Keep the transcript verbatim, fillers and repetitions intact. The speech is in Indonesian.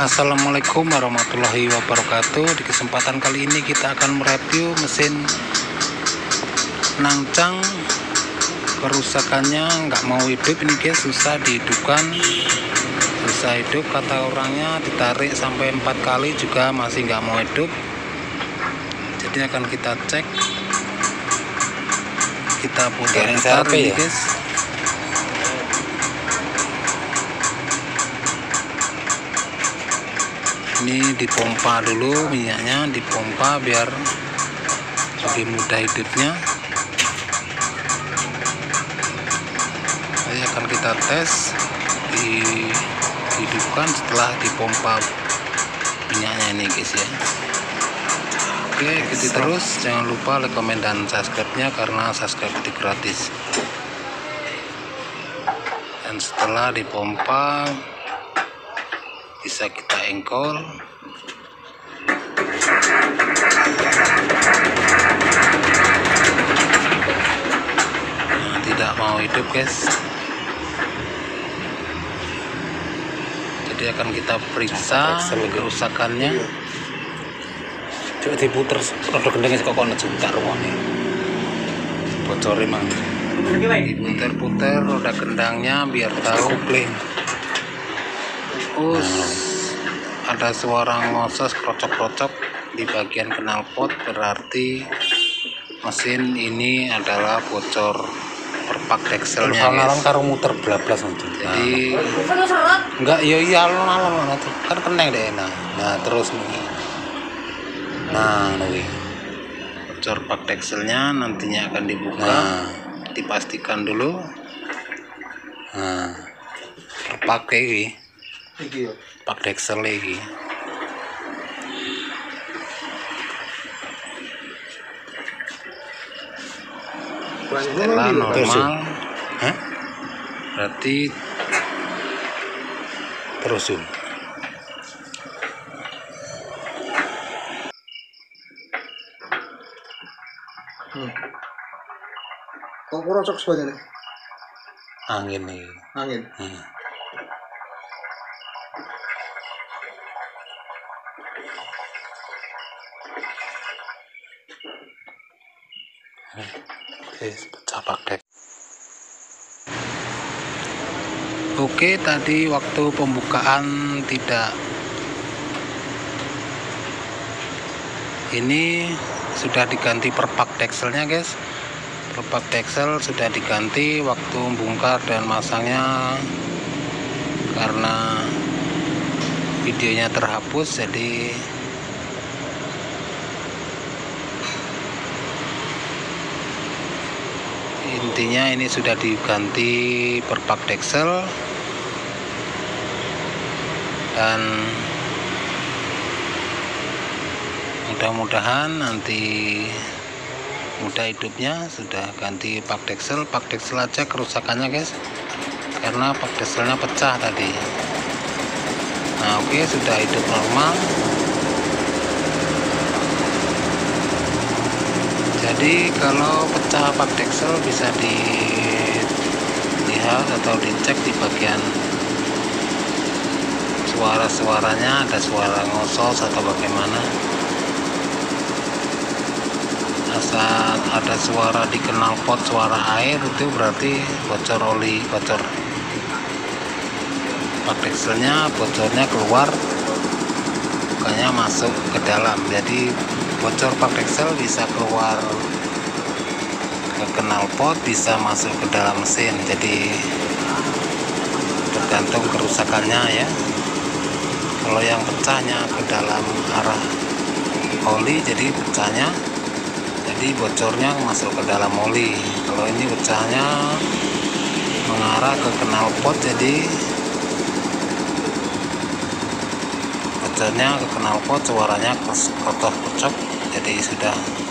Assalamualaikum warahmatullahi wabarakatuh. Di kesempatan kali ini kita akan mereview mesin Nancang. Kerusakannya nggak mau hidup ini guys, susah dihidupkan, susah hidup kata orangnya. Ditarik sampai empat kali juga masih nggak mau hidup. Jadi akan kita cek, kita putar-putar ini guys. Ini dipompa dulu, minyaknya dipompa biar lebih mudah hidupnya. Ini akan kita tes, dihidupkan setelah dipompa minyaknya ini guys ya. Oke, ikuti terus, jangan lupa like, komen, dan subscribe-nya karena subscribe itu gratis. Dan setelah dipompa bisa kita engkol. Nah, tidak mau hidup guys, jadi akan kita periksa kerusakannya. Coba diputer produk gendeng kok kono jentar wone bocor emang. Diputer-puter roda gendangnya biar tahu clean. Terus ada suara ngosos krocok-krocok di bagian knalpot, berarti mesin ini adalah bocor perpak dekselnya guys. Karo muter blablas nanti. Jadi enggak, ya iya alon-alon nanti kan keneng deh enak. Nah terus nih, nah nih bocor perpak dekselnya nantinya akan dibuka, nah. Dipastikan dulu. Nah perpak ini. Pak deksel lagi. Setelah normal, hah? Berarti terus zoom. Hmm. Kok kurocok sebagian? Angin nih. Angin. Hmm. Oke, tadi waktu pembukaan tidak, ini sudah diganti perpak dekselnya guys. Perpak deksel sudah diganti waktu membongkar dan masangnya, karena videonya terhapus jadi intinya ini sudah diganti perpak deksel. Dan mudah-mudahan nanti mudah hidupnya. Sudah ganti pak deksel, pak deksel aja kerusakannya guys, karena pak dekselnya pecah tadi. Nah oke, sudah hidup normal. Jadi kalau pecah pak deksel bisa dilihat atau dicek di bagian suara-suaranya, ada suara ngosos atau bagaimana. Saat ada suara di knalpot, suara air, itu berarti bocor oli, bocor pak dekselnya, bocornya keluar bukannya masuk ke dalam. Jadi bocor pak deksel bisa keluar ke knalpot, bisa masuk ke dalam mesin. Jadi tergantung kerusakannya ya. Kalau yang pecahnya ke dalam arah oli, jadi pecahnya, jadi bocornya masuk ke dalam oli. Kalau ini pecahnya mengarah ke knalpot, jadi bocornya ke knalpot, suaranya kocok-kocok. Jadi sudah